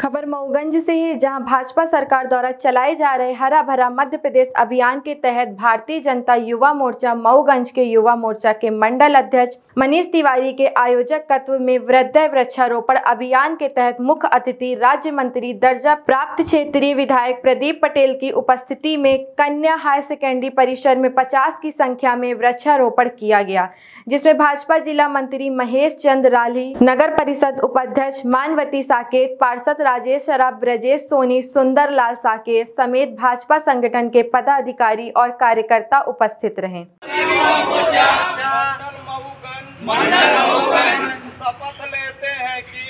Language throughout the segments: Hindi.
खबर मऊगंज से है, जहां भाजपा सरकार द्वारा चलाए जा रहे हरा भरा मध्य प्रदेश अभियान के तहत भारतीय जनता युवा मोर्चा मऊगंज के युवा मोर्चा के मंडल अध्यक्ष मनीष तिवारी के आयोजकत्व में वृद्ध वृक्षारोपण अभियान के तहत मुख्य अतिथि राज्य मंत्री दर्जा प्राप्त क्षेत्रीय विधायक प्रदीप पटेल की उपस्थिति में कन्या हायर सेकेंडरी परिसर में 50 की संख्या में वृक्षारोपण किया गया, जिसमें भाजपा जिला मंत्री महेश चंद्राली, नगर परिषद उपाध्यक्ष मानवती साकेत, पार्षद राजेश शराब, ब्रजेश सोनी, सुंदरलाल साके समेत भाजपा संगठन के पदाधिकारी और कार्यकर्ता उपस्थित रहे। शपथ लेते हैं कि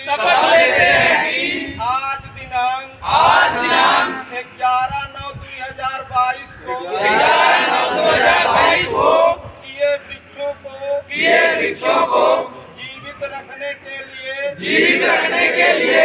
आज दिनांक 11/9/2022 को किए वृक्षों को जीवित रखने के लिए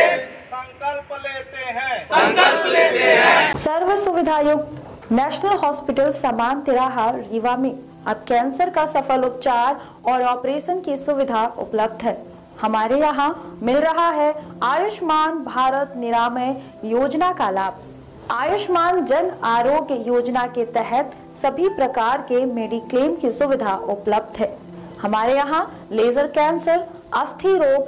संकल्प लेते हैं। सर्व सुविधायुक्त नेशनल हॉस्पिटल समान तिराहा रीवा में अब कैंसर का सफल उपचार और ऑपरेशन की सुविधा उपलब्ध है। हमारे यहाँ मिल रहा है आयुष्मान भारत निरामय योजना का लाभ। आयुष्मान जन आरोग्य योजना के तहत सभी प्रकार के मेडिक्लेम की सुविधा उपलब्ध है। हमारे यहाँ लेजर कैंसर, अस्थि रोग,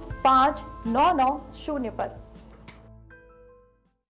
पर।